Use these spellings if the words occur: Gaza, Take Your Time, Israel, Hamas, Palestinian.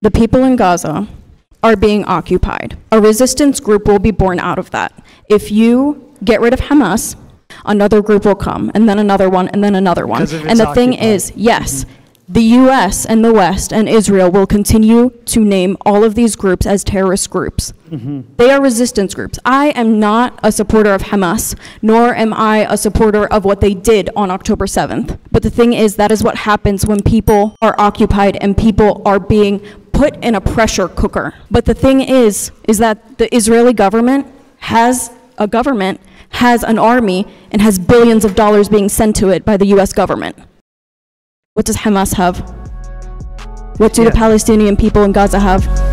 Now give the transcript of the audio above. The people in Gaza are being occupied. A resistance group will be born out of that. If you get rid of Hamas, another group will come, and then another one, and then another one. And the thing is, yes, the US and the West and Israel will continue to name all of these groups as terrorist groups. Mm-hmm. They are resistance groups. I am not a supporter of Hamas, nor am I a supporter of what they did on October 7th. But the thing is, that is what happens when people are occupied and people are being put in a pressure cooker. But the thing is that the Israeli government, has an army, and has billions of dollars being sent to it by the US government. What does Hamas have? What do the Palestinian people in Gaza have?